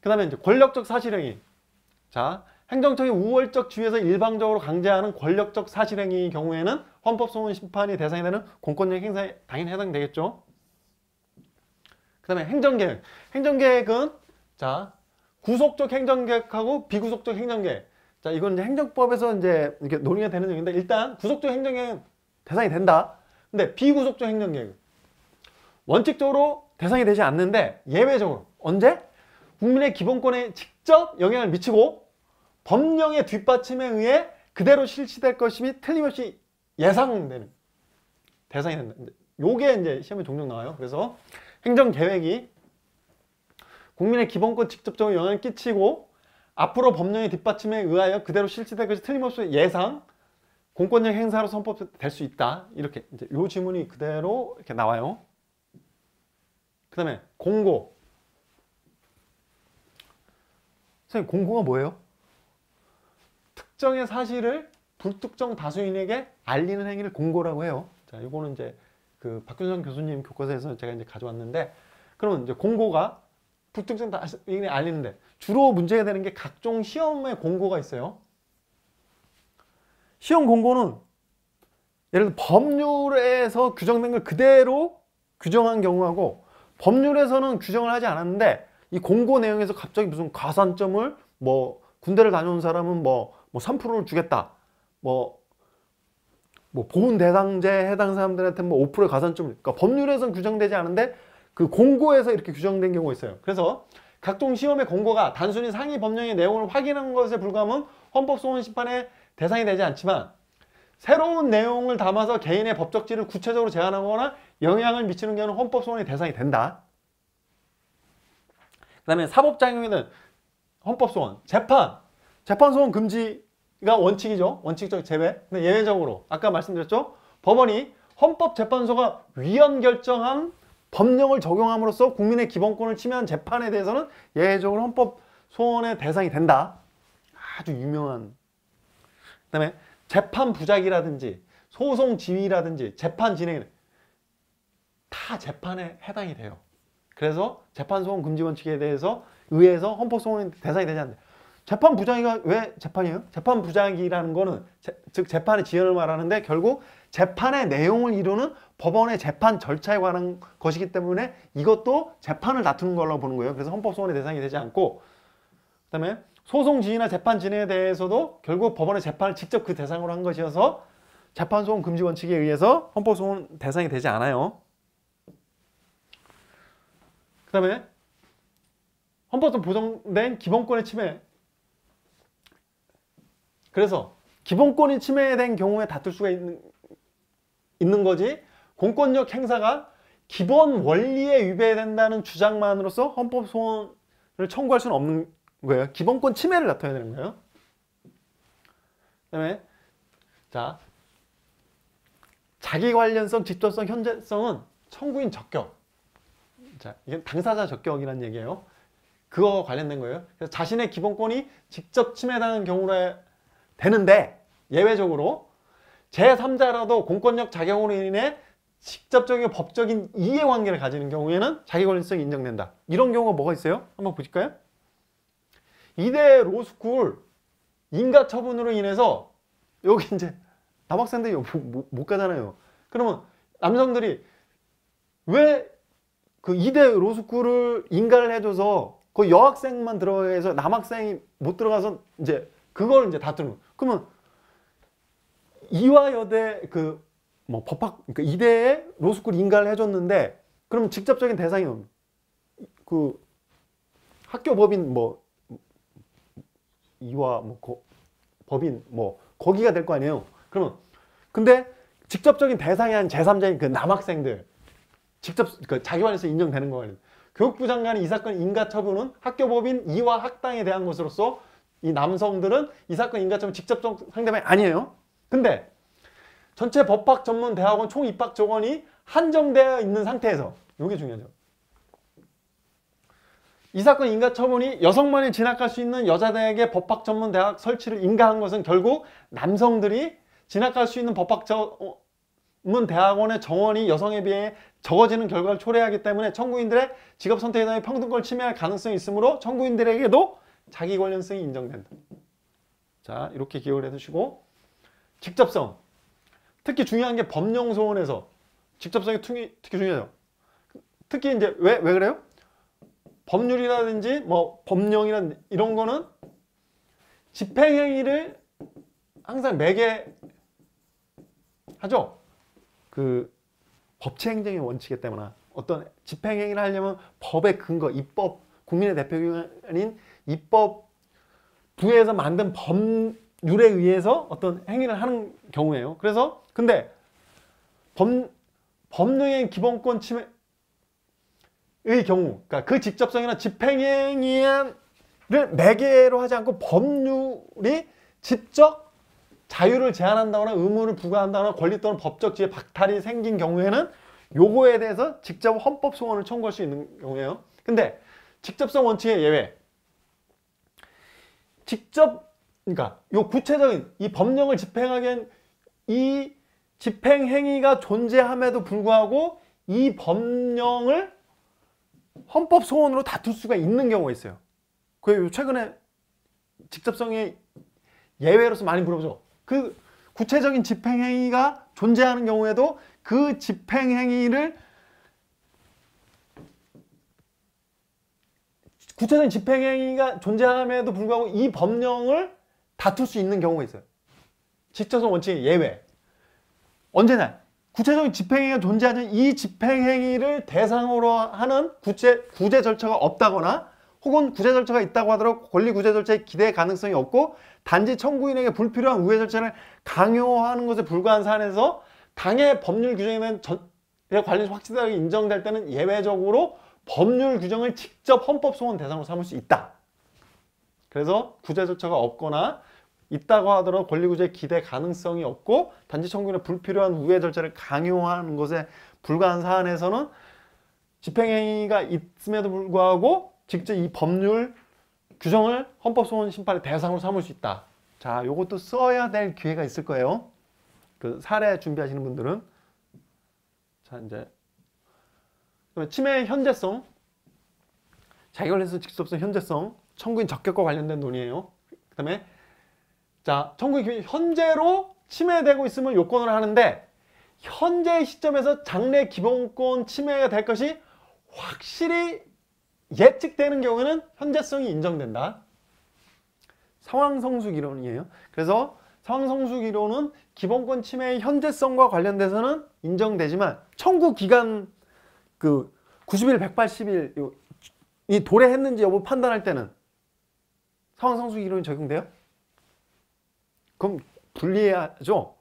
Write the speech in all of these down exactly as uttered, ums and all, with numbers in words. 그 다음에 이제 권력적 사실행위. 자, 행정청이 우월적 지위에서 일방적으로 강제하는 권력적 사실행위의 경우에는 헌법소원 심판이 대상이 되는 공권력 행사에 당연히 해당되겠죠. 그 다음에 행정계획. 행정계획은 자, 구속적 행정계획하고 비구속적 행정계획. 자, 이건 이제 행정법에서 이제 이렇게 논의가 되는 얘기인데, 일단 구속적 행정계획은 대상이 된다. 근데 비구속적 행정계획은 원칙적으로 대상이 되지 않는데 예외적으로, 언제? 국민의 기본권에 직접 영향을 미치고 법령의 뒷받침에 의해 그대로 실시될 것임이 틀림없이 예상되는 대상이 된다. 요게 이제 시험에 종종 나와요. 그래서 행정계획이 국민의 기본권 직접적으로 영향을 끼치고 앞으로 법령의 뒷받침에 의하여 그대로 실시될 것이 틀림없이 예상, 공권력 행사로 선포될 수 있다. 이렇게 이제 요 지문이 그대로 이렇게 나와요. 그 다음에 공고. 선생님, 공고가 뭐예요? 특정의 사실을 불특정 다수인에게 알리는 행위를 공고라고 해요. 자, 요거는 이제 그 박균성 교수님 교과서에서 제가 이제 가져왔는데, 그러면 이제 공고가 불특정 다수인에게 알리는데 주로 문제가 되는 게 각종 시험의 공고가 있어요. 시험 공고는 예를 들어 법률에서 규정된 걸 그대로 규정한 경우하고, 법률에서는 규정을 하지 않았는데 이 공고 내용에서 갑자기 무슨 가산점을, 뭐 군대를 다녀온 사람은 뭐, 뭐 삼 퍼센트를 주겠다, 뭐, 뭐 보훈 대상제 해당 사람들한테 뭐 오 퍼센트 가산점을, 그러니까 법률에서는 규정되지 않은데 그 공고에서 이렇게 규정된 경우가 있어요. 그래서 각종 시험의 공고가 단순히 상위 법령의 내용을 확인한 것에 불과하면 헌법소원 심판의 대상이 되지 않지만, 새로운 내용을 담아서 개인의 법적지를 구체적으로 제한하거나 영향을 미치는 경우는 헌법소원의 대상이 된다. 그 다음에 사법장용에는 헌법소원, 재판, 재판소원 금지가 원칙이죠. 원칙적 제외. 근데 예외적으로 아까 말씀드렸죠. 법원이 헌법재판소가 위헌 결정한 법령을 적용함으로써 국민의 기본권을 침해한 재판에 대해서는 예외적으로 헌법소원의 대상이 된다. 아주 유명한. 그 다음에 재판 부작이라든지 소송 지휘라든지 재판 진행, 다 재판에 해당이 돼요. 그래서 재판소원 금지 원칙에 대해서 의해서 헌법소원의 대상이 되지 않는데, 재판 부작위가 왜 재판이에요? 재판 부작위라는 거는 제, 즉 재판의 지연을 말하는데 결국 재판의 내용을 이루는 법원의 재판 절차에 관한 것이기 때문에 이것도 재판을 다투는 걸로 보는 거예요. 그래서 헌법소원의 대상이 되지 않고, 그 다음에 소송 지휘나 재판 진행에 대해서도 결국 법원의 재판을 직접 그 대상으로 한 것이어서 재판소원 금지 원칙에 의해서 헌법소원 대상이 되지 않아요. 그 다음에 헌법에 보장된 기본권의 침해. 그래서 기본권이 침해된 경우에 다툴 수가 있는, 있는 거지, 공권력 행사가 기본 원리에 위배된다는 주장만으로서 헌법소원을 청구할 수는 없는 거예요. 기본권 침해를 나타내야 되는 거예요. 그 다음에 자, 자기 관련성, 직접성, 현재성은 청구인 적격. 자, 이게 당사자 적격이라는 얘기예요. 그거와 관련된 거예요. 그래서 자신의 기본권이 직접 침해당한 경우라 되는데 예외적으로 제삼자라도 공권력 작용으로 인해 직접적인 법적인 이해관계를 가지는 경우에는 자기관련성이 인정된다. 이런 경우가 뭐가 있어요? 한번 보실까요? 이대 로스쿨 인가 처분으로 인해서, 여기 이제 남학생들이 못 가잖아요. 그러면 남성들이 왜 그 이대 로스쿨을 인가를 해줘서 그 여학생만 들어가서 남학생이 못 들어가서 이제 그걸 이제 다투는 거예요. 그러면 이화 여대 그 뭐 법학, 그러니까 이대에 로스쿨 인가를 해줬는데, 그럼 직접적인 대상이 그 학교 법인 뭐 이화 뭐 거, 법인 뭐 거기가 될 거 아니에요. 그러면 근데 직접적인 대상이 한 제삼자인 그 남학생들 직접 그 자기관에서 인정되는 거예요. 교육부 장관이 이 사건 인가 처분은 학교 법인 이화 학당에 대한 것으로서 이 남성들은 이 사건 인가처분 직접적 상대방이 아니에요. 근데 전체 법학 전문 대학원 총 입학 조건이 한정되어 있는 상태에서, 이게 중요하죠. 이 사건 인가처분이 여성만이 진학할 수 있는 여자대학의 법학 전문 대학 설치를 인가한 것은 결국 남성들이 진학할 수 있는 법학 전문대학원의 정원이 여성에 비해 적어지는 결과를 초래하기 때문에 청구인들의 직업선택에 대한 평등권을 침해할 가능성이 있으므로 청구인들에게도 자기관련성이 인정된다. 자, 이렇게 기억을 해두시고, 직접성. 특히 중요한 게 법령소원에서 직접성이 특히, 특히 중요해요. 특히 이제 왜, 왜 그래요? 법률이라든지 뭐 법령이라든지 이런 거는 집행행위를 항상 매개 하죠. 그 법치행정의 원칙에 때문에 어떤 집행행위를 하려면 법의 근거, 입법, 국민의 대표기관인 입법부에서 만든 법률에 의해서 어떤 행위를 하는 경우예요. 그래서 근데 법, 법령의 기본권 침해 의 경우, 그러니까 그 직접성이나 집행행위를 매개로 하지 않고 법률이 직접 자유를 제한한다거나 의무를 부과한다거나 권리 또는 법적 지위의 박탈이 생긴 경우에는 요거에 대해서 직접 헌법 소원을 청구할 수 있는 경우예요. 근데 직접성 원칙의 예외, 직접, 그러니까 요 구체적인 이 법령을 집행하기 위한 이 집행행위가 존재함에도 불구하고 이 법령을 헌법 소원으로 다툴 수가 있는 경우가 있어요. 그 최근에 직접성의 예외로서 많이 물어보죠. 그 구체적인 집행행위가 존재하는 경우에도 그 집행행위를 구체적인 집행행위가 존재함에도 불구하고 이 법령을 다툴 수 있는 경우가 있어요. 직접성 원칙의 예외. 언제나 구체적인 집행행위가 존재하는 이 집행행위를 대상으로 하는 구제, 구제 절차가 없다거나 혹은 구제 절차가 있다고 하더라도 권리 구제 절차에 기대할 가능성이 없고 단지 청구인에게 불필요한 우회 절차를 강요하는 것에 불과한 사안에서 당의 법률 규정에 관련해서 확실하게 인정될 때는 예외적으로 법률 규정을 직접 헌법 소원 대상으로 삼을 수 있다. 그래서 구제 절차가 없거나 있다고 하더라도 권리구제에 기대 가능성이 없고 단지 청구인의 불필요한 우회 절차를 강요하는 것에 불과한 사안에서는 집행행위가 있음에도 불구하고 직접 이 법률 규정을 헌법소원 심판의 대상으로 삼을 수 있다. 자, 요것도 써야 될 기회가 있을 거예요. 그 사례 준비하시는 분들은. 자, 이제 침해의 현재성, 자기관련성, 직접성, 현재성, 청구인 적격과 관련된 논의예요. 그 다음에 자, 청구인 현재로 침해되고 있으면 요건을 하는데 현재 시점에서 장래 기본권 침해가 될 것이 확실히 예측되는 경우에는 현재성이 인정된다. 상황성숙 이론이에요. 그래서 상황성숙 이론은 기본권 침해의 현재성과 관련돼서는 인정되지만 청구 기간 그 구십 일, 백팔십 일 이 도래했는지 여부 판단할 때는 상황성숙 이론이 적용돼요? 그럼 불리해야죠.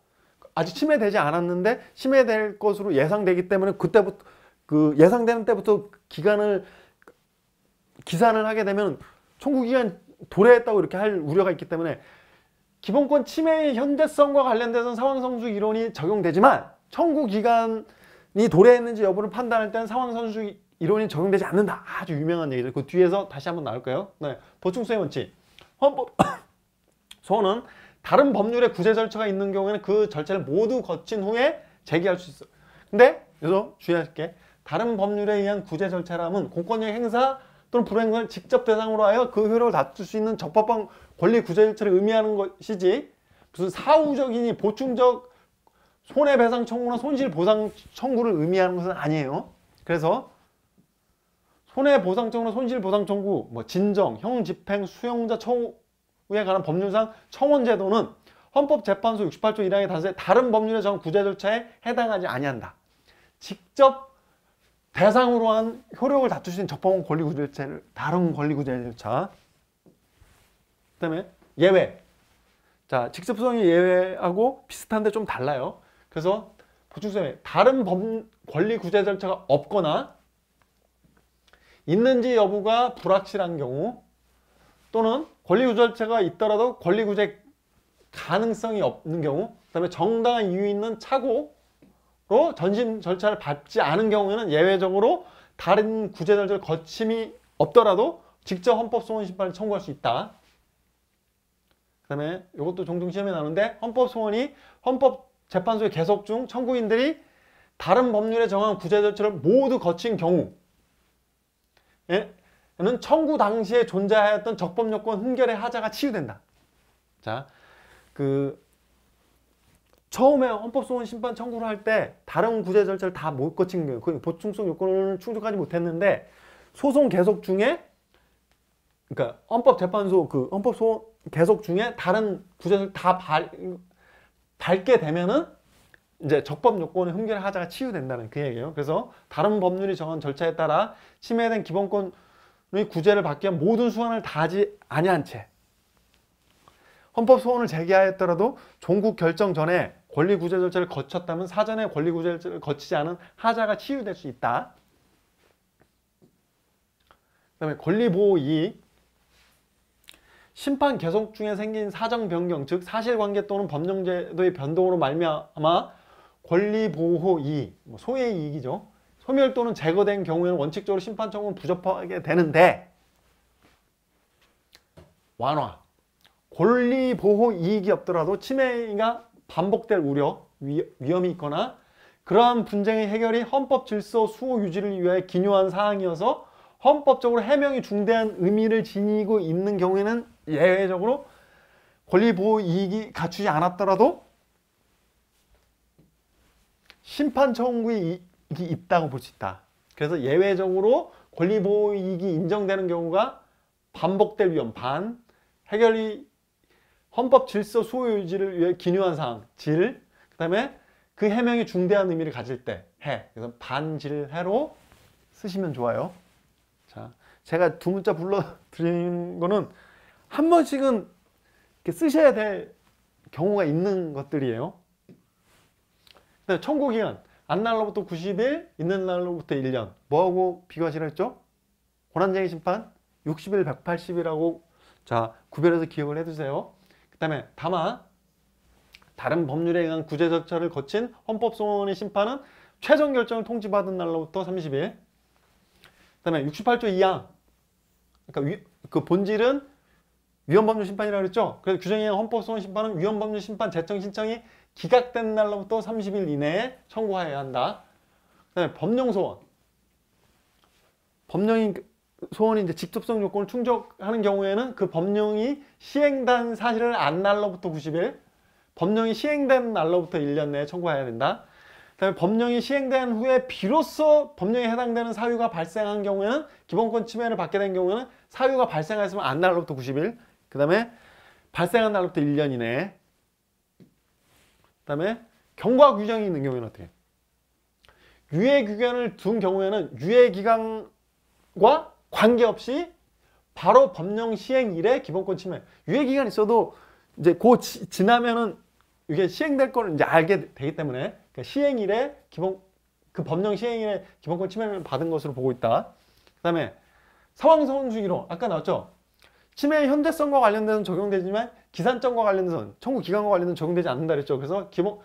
아직 침해되지 않았는데 침해될 것으로 예상되기 때문에 그때부터 그 예상되는 때부터 기간을 기산을 하게 되면 청구기간 도래했다고 이렇게 할 우려가 있기 때문에 기본권 침해의 현재성과 관련돼서는 상황성숙 이론이 적용되지만 청구기간이 도래했는지 여부를 판단할 때는 상황성숙 이론이 적용되지 않는다. 아주 유명한 얘기죠. 그 뒤에서 다시 한번 나올 거예요. 네. 보충성의 원칙. 헌법 소원은 다른 법률의 구제 절차가 있는 경우에는 그 절차를 모두 거친 후에 제기할 수 있어요. 근데 여기서 주의할 게 다른 법률에 의한 구제 절차라면 공권력 행사 또는 불행을 직접 대상으로 하여 그 효력을 다툴 수 있는 적법한 권리 구제 절차를 의미하는 것이지 무슨 사후적이니 보충적 손해배상 청구나 손실보상 청구를 의미하는 것은 아니에요. 그래서 손해보상 청구나 손실보상 청구, 뭐 진정, 형집행, 수용자 청구에 관한 법률상 청원제도는 헌법재판소 육십팔 조 일 항의 단서에 다른 법률에 정한 구제 절차에 해당하지 아니한다. 직접 대상으로 한 효력을 다툴 수 있는 적법한 권리구제 절차를 다른 권리구제 절차. 그다음에 예외. 자, 직접성이 예외하고 비슷한데 좀 달라요. 그래서 보충성에 다른 법 권리구제 절차가 없거나 있는지 여부가 불확실한 경우 또는 권리구제 절차가 있더라도 권리구제 가능성이 없는 경우, 그다음에 정당한 이유 있는 착오 로 전심 절차를 밟지 않은 경우에는 예외적으로 다른 구제 절차를 거침이 없더라도 직접 헌법소원 심판을 청구할 수 있다. 그 다음에 이것도 종종 시험에 나오는데 헌법소원이 헌법 재판소의 개석 중 청구인들이 다른 법률에 정한 구제 절차를 모두 거친 경우에는 청구 당시에 존재하였던 적법요건 흥결의 하자가 치유된다. 자, 그 처음에 헌법소원 심판 청구를 할 때 다른 구제 절차를 다 못 거친 경우, 그 보충성 요건을 충족하지 못했는데 소송 계속 중에, 그러니까 헌법재판소 그 헌법소원 계속 중에 다른 구제를 다 발, 밟게 되면은 이제 적법 요건의 흠결의 하자가 치유된다는 그 얘기예요. 그래서 다른 법률이 정한 절차에 따라 침해된 기본권의 구제를 받기 위한 모든 수완을 다하지 아니한 채 헌법소원을 제기하였더라도 종국 결정 전에 권리구제 절차를 거쳤다면 사전에 권리구제 절차를 거치지 않은 하자가 치유될 수 있다. 그 다음에 권리보호 이익, 심판 계속 중에 생긴 사정 변경, 즉 사실관계 또는 법령제도의 변동으로 말미암아 권리보호 이익, 소외 이익이죠. 소멸 또는 제거된 경우에는 원칙적으로 심판 청구는 부접하게 되는데 완화, 권리보호 이익이 없더라도 침해가 반복될 우려, 위험이 있거나 그러한 분쟁의 해결이 헌법 질서 수호 유지를 위해 기묘한 사항이어서 헌법적으로 해명이 중대한 의미를 지니고 있는 경우에는 예외적으로 권리보호 이익이 갖추지 않았더라도 심판 청구의 이익이 있다고 볼 수 있다. 그래서 예외적으로 권리보호 이익이 인정되는 경우가 반복될 위험, 반, 해결이 헌법 질서 수호 유지를 위해 기묘한 사항, 질, 그 다음에 그 해명이 중대한 의미를 가질 때, 해. 그래서 반질해로 쓰시면 좋아요. 자, 제가 두 문자 불러드린 거는 한 번씩은 이렇게 쓰셔야 될 경우가 있는 것들이에요. 근데 청구기간, 안 날로부터 구십 일, 있는 날로부터 일 년. 뭐하고 비교하시라 했죠? 고난쟁이 심판, 육십 일, 백팔십 일하고 자, 구별해서 기억을 해두세요. 그 다음에 다만 다른 법률에 의한 구제 절차를 거친 헌법소원의 심판은 최종 결정을 통지받은 날로부터 삼십 일. 그 다음에 육십팔 조 이 항, 그러니까 위, 그 본질은 위헌법률 심판이라고 그랬죠. 그래서 규정에 의한 헌법소원 심판은 위헌법률 심판 제청 신청이 기각된 날로부터 삼십 일 이내에 청구하여야 한다. 그 다음에 법령소원, 법령이 소원이 이제 직접성 요건을 충족하는 경우에는 그 법령이 시행된 사실을 안 날로부터 구십 일, 법령이 시행된 날로부터 일 년 내에 청구해야 된다. 그 다음에 법령이 시행된 후에 비로소 법령에 해당되는 사유가 발생한 경우에는, 기본권 침해를 받게 된 경우에는 사유가 발생했으면 안 날로부터 구십 일, 그 다음에 발생한 날로부터 일 년 이내에, 그 다음에 경과 규정이 있는 경우에는 어떻게? 유예 기간을 둔 경우에는 유예 기간과 관계없이 바로 법령 시행 이래 기본권 침해. 유예 기간 있어도 이제 고 지, 지나면은 이게 시행될 거를 이제 알게 되기 때문에 시행일에 기본, 그 법령 시행일에 기본권 침해를 받은 것으로 보고 있다. 그 다음에 상황선수기로 아까 나왔죠. 침해의 현대성과 관련돼서는 적용되지만 기산점과 관련돼서는 청구기간과 관련돼서는 적용되지 않는다 그랬죠. 그래서 기본,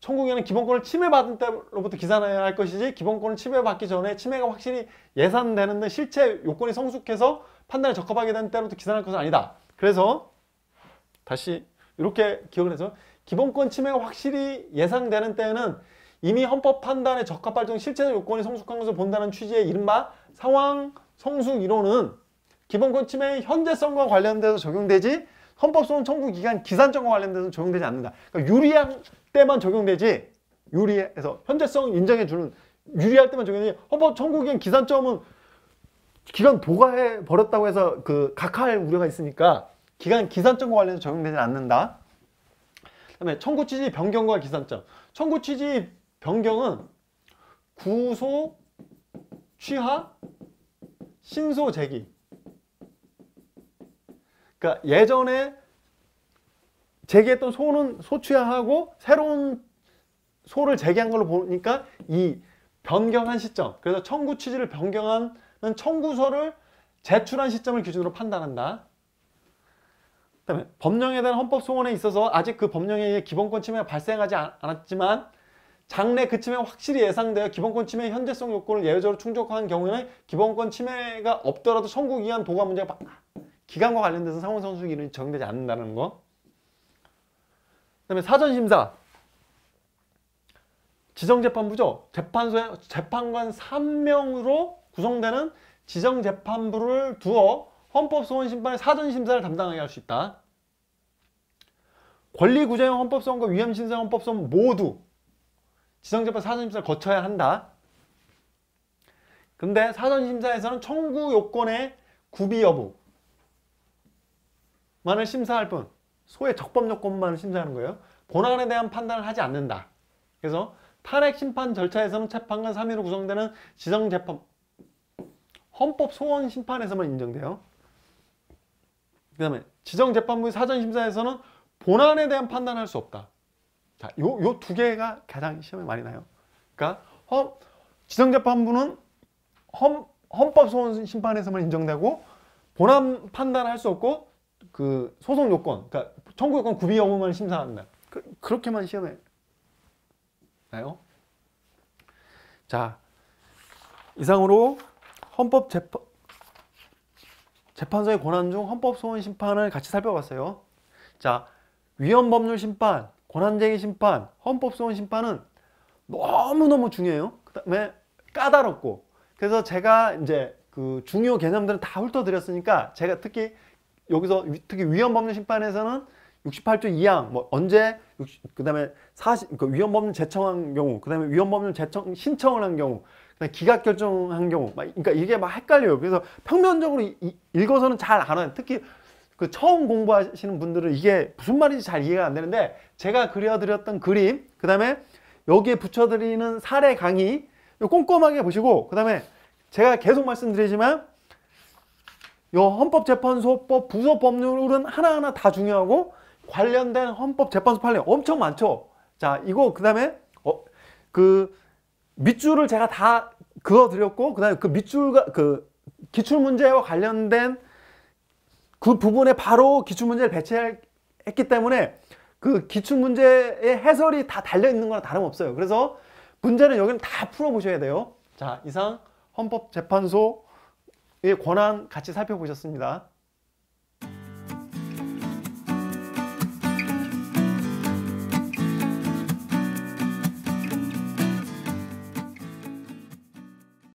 청구기간은 기본권을 침해받은 때로부터 기산해야 할 것이지 기본권을 침해받기 전에 침해가 확실히 예산되는 데 실체 요건이 성숙해서 판단에 적합하게 된 때로부터 기산할 것은 아니다. 그래서 다시 이렇게 기억을 해서 기본권 침해가 확실히 예상되는 때에는 이미 헌법 판단에 적합할 정도 실체적 요건이 성숙한 것을 본다는 취지의 이른바 상황 성숙 이론은 기본권 침해의 현재성과 관련돼서 적용되지 헌법소원 청구 기간 기산점과 관련돼서 적용되지 않는다. 그러니까 유리한 때만 적용되지, 유리해서 현재성 인정해주는 유리할 때만 적용되지 헌법 청구 기간 기산점은 기간 도과해 버렸다고 해서 그 각하할 우려가 있으니까 기간 기산점과 관련돼서 적용되지 않는다. 그 다음에 청구 취지 변경과 기산점. 청구 취지 변경은 구소, 취하, 신소 제기. 그러니까 예전에 제기했던 소는 소취하하고 새로운 소를 제기한 걸로 보니까 이 변경한 시점. 그래서 청구 취지를 변경하는 청구서를 제출한 시점을 기준으로 판단한다. 그 다음에 법령에 대한 헌법소원에 있어서 아직 그 법령에 의해 기본권 침해가 발생하지 않았지만 장래 그 침해가 확실히 예상되어 기본권 침해의 현재성 요건을 예외적으로 충족한 경우에는 기본권 침해가 없더라도 청구기간 도과 문제가 기간과 관련돼서 상황선수기는 적용되지 않는다는 거. 그 다음에 사전심사, 지정재판부죠. 재판소에 재판관 삼 명으로 구성되는 지정재판부를 두어 헌법소원심판의 사전심사를 담당하게 할 수 있다. 권리구제형 헌법소원과 위헌신세형 헌법소원 모두 지정재판 사전심사를 거쳐야 한다. 근데 사전심사에서는 청구요건의 구비여부만을 심사할 뿐 소의 적법요건만을 심사하는 거예요. 본안에 대한 판단을 하지 않는다. 그래서 탄핵심판 절차에서는 재판관 삼 인으로 구성되는 지정재판 헌법소원심판에서만 인정돼요. 그 다음에 지정재판부의 사전심사에서는 본안에 대한 판단을 할 수 없다. 자, 요, 요 두 개가 가장 시험에 많이 나요. 그러니까 헌, 지정재판부는 헌, 헌법소원심판에서만 인정되고 본안 판단을 할 수 없고 그 소송요건, 그러니까 청구요건 구비 여부만 심사한다. 그, 그렇게만 시험에 나요. 자, 이상으로 헌법 재판, 재판소의 권한 중 헌법소원 심판을 같이 살펴봤어요. 자, 위헌법률 심판, 권한쟁의 심판, 헌법소원 심판은 너무너무 중요해요. 그 다음에 까다롭고, 그래서 제가 이제 그 중요 개념들은 다 훑어드렸으니까 제가 특히 여기서 특히 위헌법률 심판에서는 육십팔조 이항, 뭐 언제, 그 다음에 그 위헌법률 제청한 경우, 그 다음에 위헌법률 제청 신청을 한 경우, 기각 결정한 경우, 막, 그러니까 이게 막 헷갈려요. 그래서 평면적으로 이, 이, 읽어서는 잘 알아요. 특히 그 처음 공부하시는 분들은 이게 무슨 말인지 잘 이해가 안 되는데, 제가 그려드렸던 그림, 그 다음에 여기에 붙여드리는 사례 강의, 요 꼼꼼하게 보시고, 그 다음에 제가 계속 말씀드리지만, 요 헌법재판소법 부서 법률은 하나하나 다 중요하고, 관련된 헌법재판소 판례 엄청 많죠. 자, 이거 그 다음에 어, 그 밑줄을 제가 다 그어드렸고, 그 다음에 그 밑줄과 그 기출문제와 관련된 그 부분에 바로 기출문제를 배치했기 때문에 그 기출문제의 해설이 다 달려있는 거나 다름없어요. 그래서 문제는 여기는 다 풀어보셔야 돼요. 자, 이상 헌법재판소의 권한 같이 살펴보셨습니다.